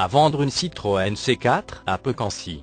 à vendre une Citroën C4 à Pocancy.